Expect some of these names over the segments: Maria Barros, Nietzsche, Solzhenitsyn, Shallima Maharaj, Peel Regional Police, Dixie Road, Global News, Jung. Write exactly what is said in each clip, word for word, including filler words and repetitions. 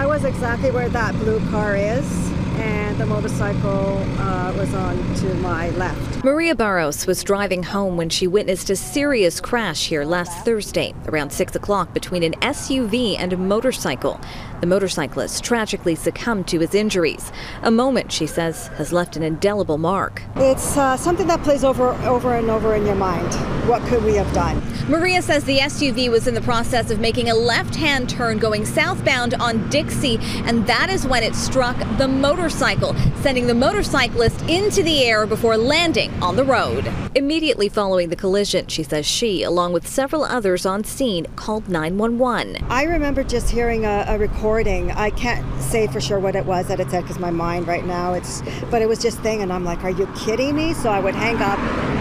I was exactly where that blue car is, and the motorcycle uh, was on to my left. Maria Barros was driving home when she witnessed a serious crash here last Thursday, around six o'clock, between an S U V and a motorcycle. The motorcyclist tragically succumbed to his injuries, a moment she says has left an indelible mark. It's uh, something that plays over, over and over in your mind. What could we have done? Maria says the S U V was in the process of making a left-hand turn going southbound on Dixie, and that is when it struck the motorcycle. Motorcycle, sending the motorcyclist into the air before landing on the road. Immediately following the collision, she says she, along with several others on scene, called nine one one. I remember just hearing a, a recording. I can't say for sure what it was that it said because my mind right now, it's, but it was just thing, and I'm like, are you kidding me? So I would hang up,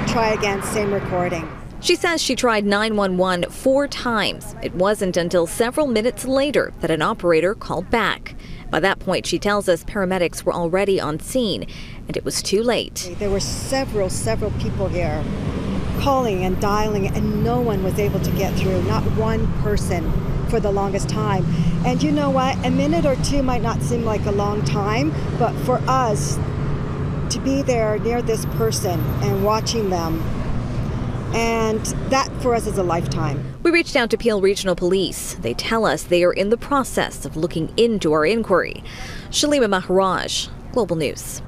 try again, same recording. She says she tried nine one one four times. It wasn't until several minutes later that an operator called back. By that point, she tells us paramedics were already on scene, and it was too late. There were several, several people here calling and dialing, and no one was able to get through, not one person, for the longest time. And you know what? A minute or two might not seem like a long time, but for us to be there near this person and watching them, and that for us is a lifetime. We reached out to Peel Regional Police. They tell us they are in the process of looking into our inquiry. Shallima Maharaj, Global News.